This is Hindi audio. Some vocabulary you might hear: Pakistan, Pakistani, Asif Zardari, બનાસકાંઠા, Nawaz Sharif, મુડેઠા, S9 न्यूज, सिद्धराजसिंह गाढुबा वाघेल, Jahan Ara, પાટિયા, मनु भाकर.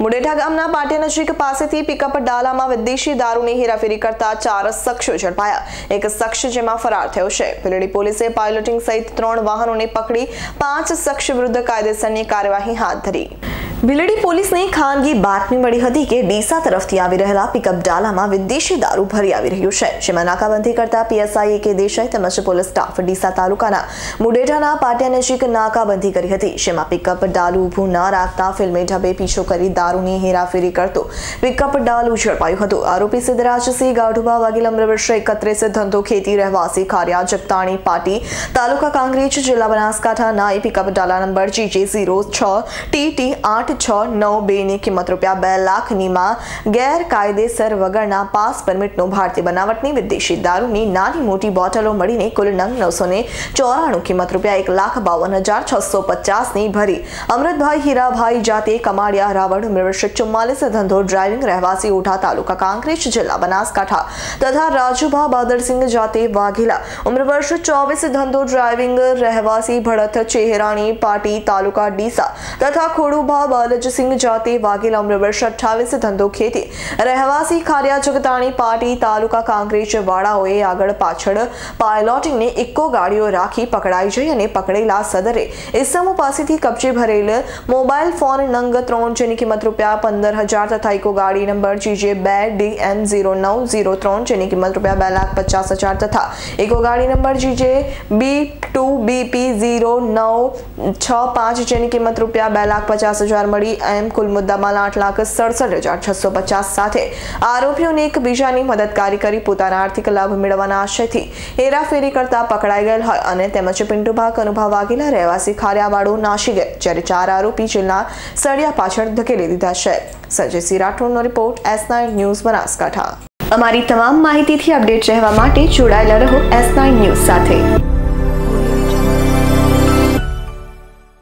मुडेठा गामना पाटिया नजीक पासेथी पिकअप डालामां विदेशी दारूनी हेराफेरी करता 4 शख्सो झड़पाया। एक शख्स जेमां फरार थयो छे। पीलीडी पोलीसे पायलटिंग सहित 3 वाहनोने पकड़ी 5 शख्स विरुद्ध कायदेसरनी कार्यवाही हाथ धरी। भीलड़ी पुलिस ने खानगी बातमी मळी हती के डीसा तरफथी आवी रहेला पिकअप डालामां विदेशी दारू भरी आवी रह्यो छे, जेमां नाकाबंधी करता पीएसआई के देशाई तमज पोलीस स्टाफ डीसा तालुकाना मुडेठाना पाटिया नजीक नाकाबंधी करी हती, जेमां पिकअप डालू ऊभुं न राखता फिल्मे ढबे पीछो करी दारूनी हेराफेरी करतो पिकअप डालू झड़पायो हतो। आरोपी सिद्धराजसिंह गाढुबा वाघेल उम्र वर्ष 31 धंधो खेती रहवासी खारिया जगताणी पाटी तालुका कांग्रेज जिला बनासकांठा नाई पिकअप डाला नंबर GJ06TT 869 ने किमत रूपया 2 लाख गैरकायदेसर वगरना पास परमिट नो भारतीय बनावटनी विदेशी दारूनी नानी मोटी बोटलो मळीने कुल नंग 994 किमत रूपया 1,52,650 ने भरी अमृतभाई हीराभाई जाते कमाड़िया रावण उम्र वर्ष 44 धंधो ड्राइविंग रहवासी ओढा तालुका कांग्रेज जिला बनासकांठा तथा राजूभा बादरसिंह जाते वाघेला उम्र वर्ष 24 धंधो ड्राइविंग रहवासी भड़त चेहराणी पाटी तालुका डीसा तथा खोड़ूभा बालज सिंह जाते वाघेला उम्र वर्ष 28 धंधो खेती रहवासी खारिया जगताणी पाटी तालुका कांग्रेज वाड़ाओए आगळ पाछळ पायलोटिंग ने इक्को गाड़ियों राखी पकड़ाई जई अने पकड़ेला सदरे इसमो पासेथी कब्जे भरेल मोबाइल फोन नंग 3 जेनी किमत रूपया 15,000 तथा इक्को गाड़ी नंबर GJ 2DM 0903 जेनी किमत रूपया 2,50,000 तथा इक्को गाड़ी नंबर GJ B2BP 0965 जेनी किमत रूपया 2,50,000 मड़ी एम कुल मुद्दामाल 8,67,650 साथे आरोपीओने एकबीजानी मददगारी करी पोताना आर्थिक लाभ मेळववाना आशयथी हेराफेरी करता पकड़ाई गयेल होय अने तेमज पिंटुभा कनुभा वाघेला रहेवासी खारियावाड़ो नाशी गये, ज्यारे 4 आरोपी जेलना सड़िया पाछळ धकेली दीधा छे। संजय सिंह राठौड़नो रिपोर्ट S9 न्यूज बनासकांठा। अमारी तमाम माहितीथी अपडेट रहेवा माटे जोड़ायेला रहो S9 न्यूज साथे।